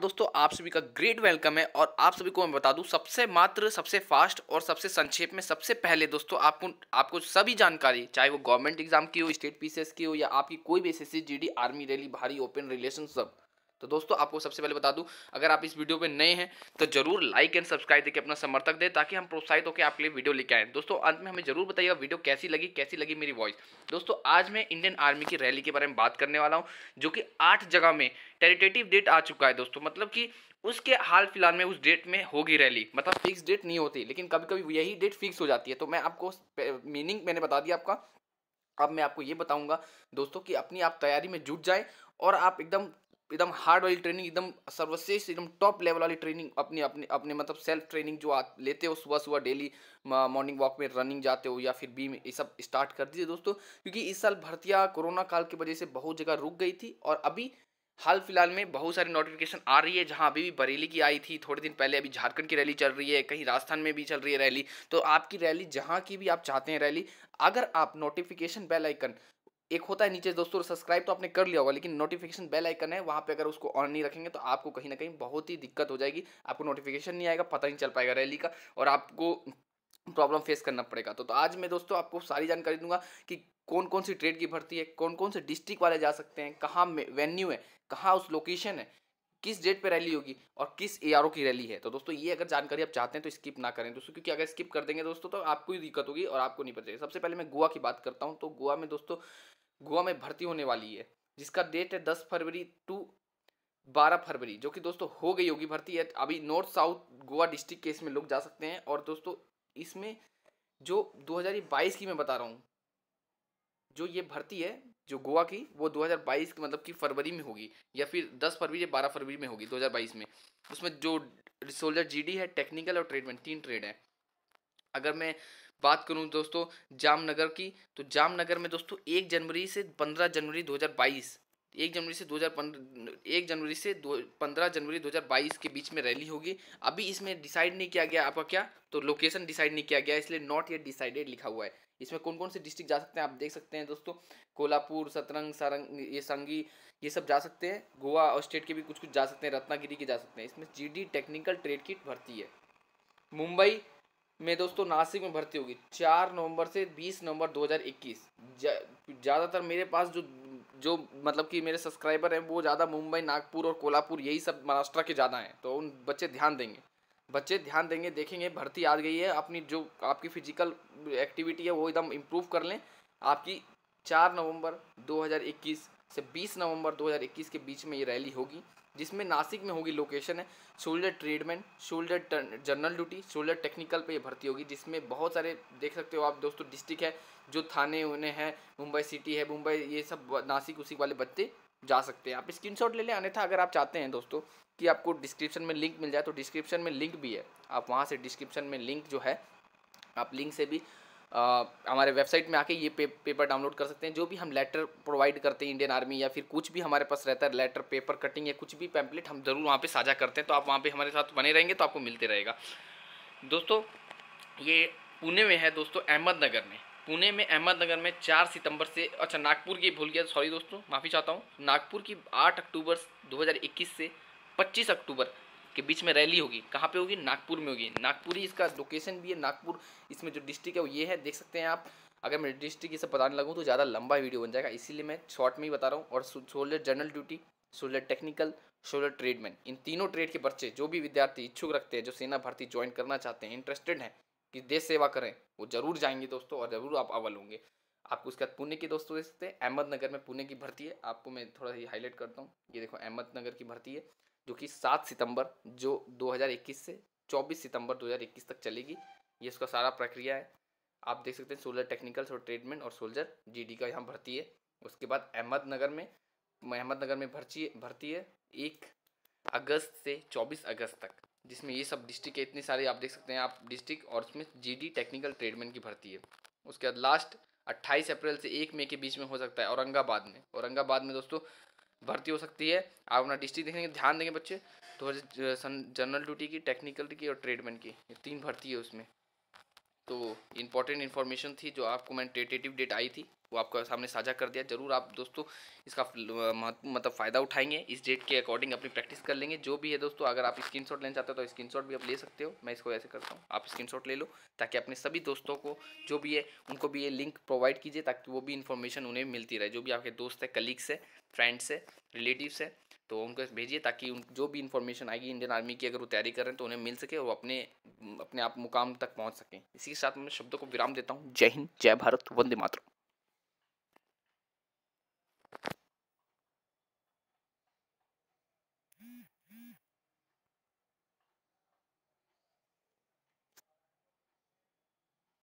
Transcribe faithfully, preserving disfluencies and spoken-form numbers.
दोस्तों आप सभी का ग्रेट वेलकम है। और आप सभी को मैं बता दूं सबसे मात्र सबसे फास्ट और सबसे संक्षेप में सबसे पहले दोस्तों आपको आपको सभी जानकारी, चाहे वो गवर्नमेंट एग्जाम की हो, स्टेट पीसीएस की हो या आपकी कोई भी एसएससी जीडी आर्मी रैली भारी ओपन रिलेशन सब, तो दोस्तों आपको सबसे पहले बता दूं अगर आप इस वीडियो पे नए हैं तो जरूर लाइक एंड सब्सक्राइब देके अपना समर्थक दें ताकि हम प्रोत्साहित होकर आपके लिए वीडियो लेके आए। दोस्तों अंत में हमें जरूर बताइएगा वीडियो कैसी लगी, कैसी लगी मेरी वॉइस। दोस्तों आज मैं इंडियन आर्मी की रैली के बारे में बात करने वाला हूँ जो कि आठ जगह में टेरिटेटिव डेट आ चुका है दोस्तों, मतलब कि उसके हाल फिलहाल में उस डेट में होगी रैली, मतलब फिक्स डेट नहीं होती लेकिन कभी कभी यही डेट फिक्स हो जाती है। तो मैं आपको मीनिंग मैंने बता दिया आपका, अब मैं आपको ये बताऊँगा दोस्तों कि अपनी आप तैयारी में जुट जाए और आप एकदम एकदम हार्ड वाली ट्रेनिंग, एकदम सर्वश्रेष्ठ, एकदम टॉप लेवल वाली ट्रेनिंग अपनी अपने अपने मतलब सेल्फ ट्रेनिंग जो आप लेते हो सुबह सुबह डेली मॉर्निंग वॉक में, रनिंग जाते हो या फिर बी में, ये सब स्टार्ट कर दीजिए दोस्तों, क्योंकि इस साल भर्तियां कोरोना काल की वजह से बहुत जगह रुक गई थी और अभी हाल फिलहाल में बहुत सारी नोटिफिकेशन आ रही है। जहाँ अभी भी बरेली की आई थी थोड़े दिन पहले, अभी झारखंड की रैली चल रही है, कहीं राजस्थान में भी चल रही है रैली। तो आपकी रैली जहाँ की भी आप चाहते हैं रैली, अगर आप नोटिफिकेशन बेल आइकन, एक होता है नीचे दोस्तों सब्सक्राइब तो आपने कर लिया होगा लेकिन नोटिफिकेशन बेल आइकन है वहाँ पे, अगर उसको ऑन नहीं रखेंगे तो आपको कहीं ना कहीं बहुत ही दिक्कत हो जाएगी, आपको नोटिफिकेशन नहीं आएगा, पता नहीं चल पाएगा रैली का और आपको प्रॉब्लम फेस करना पड़ेगा। तो, तो आज मैं दोस्तों आपको सारी जानकारी दूंगा कि कौन कौन सी ट्रेड की भर्ती है, कौन कौन से डिस्ट्रिक्ट वाले जा सकते हैं, कहाँ वेन्यू है, कहाँ उस लोकेशन है, किस डेट पे रैली होगी और किस एआरओ की रैली है। तो दोस्तों ये अगर जानकारी आप चाहते हैं तो स्किप ना करें दोस्तों, क्योंकि अगर स्किप कर देंगे दोस्तों तो आपको ही दिक्कत होगी और आपको नहीं पता। सबसे पहले मैं गोवा की बात करता हूँ, तो गोवा में दोस्तों गोवा में भर्ती होने वाली है जिसका डेट है दस फरवरी टू बारह फरवरी, जो कि दोस्तों हो गई होगी भर्ती है। अभी नॉर्थ साउथ गोवा डिस्ट्रिक्ट के इसमें लोग जा सकते हैं और दोस्तों इसमें जो दो हज़ार बाईस की मैं बता रहा हूँ जो ये भर्ती है जो गोवा की, वो दो हज़ार बाईस की मतलब कि फरवरी में होगी या फिर दस फरवरी या बारह फरवरी में होगी दो हज़ार बाईस में। उसमें जो सोल्जर जीडी है, टेक्निकल और ट्रेडमैन, तीन ट्रेड है। अगर मैं बात करूं दोस्तों जामनगर की, तो जामनगर में दोस्तों एक जनवरी से पंद्रह जनवरी दो हज़ार बाईस एक जनवरी से दो हज़ार पंद्रह एक जनवरी से दो पंद्रह जनवरी दो हज़ार बाईस के बीच में रैली होगी। अभी इसमें डिसाइड नहीं किया गया आपका क्या, तो लोकेशन डिसाइड नहीं किया गया इसलिए नॉट येट डिसाइडेड लिखा हुआ है। इसमें कौन कौन से डिस्ट्रिक्ट जा सकते हैं आप देख सकते हैं दोस्तों, कोल्हापुर, सतरंग, सारंग, ये संगी, ये सब जा सकते हैं। गोवा और स्टेट के भी कुछ कुछ जा सकते हैं, रत्नागिरी के जा सकते हैं। इसमें जीडी टेक्निकल ट्रेड की भर्ती है। मुंबई में दोस्तों नासिक में भर्ती होगी चार नवंबर से बीस नवंबर दो हज़ार इक्कीस। ज़्यादातर मेरे पास जो जो मतलब कि मेरे सब्सक्राइबर हैं वो ज़्यादा मुंबई, नागपुर और कोल्हापुर, यही सब महाराष्ट्र के ज़्यादा हैं, तो उन बच्चे ध्यान देंगे, बच्चे ध्यान देंगे, देखेंगे भर्ती आ गई है। अपनी जो आपकी फिजिकल एक्टिविटी है वो एकदम इम्प्रूव कर लें। आपकी चार नवंबर दो हज़ार इक्कीस से बीस नवंबर दो हज़ार इक्कीस के बीच में ये रैली होगी जिसमें नासिक में होगी, लोकेशन है soldier tradesman, soldier general duty, soldier technical पे ये भर्ती होगी जिसमें बहुत सारे देख सकते हो आप दोस्तों डिस्ट्रिक्ट है जो थाने उन्हें है, मुंबई सिटी है, मुंबई, ये सब नासिक उसी वाले बच्चे जा सकते हैं। आप स्क्रीनशॉट ले लें, अन्यथा अगर आप चाहते हैं दोस्तों कि आपको डिस्क्रिप्शन में लिंक मिल जाए तो डिस्क्रिप्शन में लिंक भी है, आप वहाँ से डिस्क्रिप्शन में लिंक जो है आप लिंक से भी आ, हमारे वेबसाइट में आके ये पे, पेपर डाउनलोड कर सकते हैं। जो भी हम लेटर प्रोवाइड करते हैं इंडियन आर्मी या फिर कुछ भी हमारे पास रहता है लेटर, पेपर कटिंग या कुछ भी पैम्पलेट, हम ज़रूर वहाँ पे साझा करते हैं, तो आप वहाँ पे हमारे साथ बने रहेंगे तो आपको मिलते रहेगा। दोस्तों ये पुणे में है दोस्तों, अहमदनगर में, पुणे में अहमदनगर में चार सितंबर से, अच्छा नागपुर की भूल गया, सॉरी दोस्तों माफ़ी चाहता हूँ, नागपुर की आठ अक्टूबर दो हज़ार इक्कीस से पच्चीस अक्टूबर के बीच में रैली होगी। कहाँ पे होगी, नागपुर में होगी, नागपुरी इसका लोकेशन भी है, नागपुर इसमें जो डिस्ट्रिक्ट है वो ये है, देख सकते हैं आप। अगर मैं डिस्ट्रिक्ट ये सब बताने लगूँ तो ज़्यादा लंबा वीडियो बन जाएगा, इसीलिए मैं शॉर्ट में ही बता रहा हूँ। और soldier general duty, soldier technical, soldier tradesman, इन तीनों ट्रेड के बच्चे जो भी विद्यार्थी इच्छुक रखते हैं, जो सेना भर्ती ज्वाइन करना चाहते हैं, इंटरेस्टेड हैं कि देश सेवा करें, वो जरूर जाएंगे दोस्तों और ज़रूर आप अव्वल होंगे। आपको उसके बाद पुणे की दोस्तों देख सकते हैं, अहमदनगर में पुणे की भर्ती है, आपको मैं थोड़ा सा हाईलाइट करता हूँ। ये देखो अहमदनगर की भर्ती है जो कि सात सितंबर जो दो हज़ार इक्कीस से चौबीस सितंबर दो हज़ार इक्कीस तक चलेगी, ये इसका सारा प्रक्रिया है। आप देख सकते हैं सोल्जर टेक्निकल, सोल्जर ट्रेडमैन और सोल्जर जीडी का यहाँ भर्ती है। उसके बाद अहमदनगर में अहमदनगर में भर्ती भर्ती है एक अगस्त से चौबीस अगस्त तक, जिसमें ये सब डिस्ट्रिक्ट है, इतने सारे आप देख सकते हैं आप डिस्ट्रिक्ट, और उसमें जीडी टेक्निकल ट्रेडमैन की भर्ती है। उसके बाद लास्ट अट्ठाईस अप्रैल से एक मई के बीच में हो सकता है औरंगाबाद में, औरंगाबाद में दोस्तों भर्ती हो सकती है। आप अपना डिस्ट्रिक्ट देखेंगे, ध्यान देंगे बच्चे, तो जनरल ड्यूटी की, टेक्निकल की और ट्रेडमैन की, ये तीन भर्ती है उसमें। तो इम्पॉर्टेंट इन्फॉर्मेशन थी जो आपको मैंने टेंटेटिव डेट आई थी वो आपके सामने साझा कर दिया। जरूर आप दोस्तों इसका मतलब फ़ायदा उठाएंगे, इस डेट के अकॉर्डिंग अपनी प्रैक्टिस कर लेंगे। जो भी है दोस्तों, अगर आप स्क्रीनशॉट लेना चाहते हो तो स्क्रीनशॉट भी आप ले सकते हो। मैं इसको ऐसे करता हूँ, आप स्क्रीनशॉट ले लो ताकि अपने सभी दोस्तों को जो भी है उनको भी ये लिंक प्रोवाइड कीजिए ताकि वो भी इन्फॉर्मेशन उन्हें मिलती रहे। जो भी आपके दोस्त है, कलीग्स है, फ्रेंड्स है, रिलेटिव्स है, तो उनको भेजिए ताकि उन जो भी इन्फॉर्मेशन आएगी इंडियन आर्मी की, अगर वो तैयारी कर रहे हैं तो उन्हें मिल सके और अपने अपने आप मुकाम तक पहुँच सकें। इसी के साथ मैं शब्दों को विराम देता हूँ। जय हिंद, जय भारत, वंदे मातरम।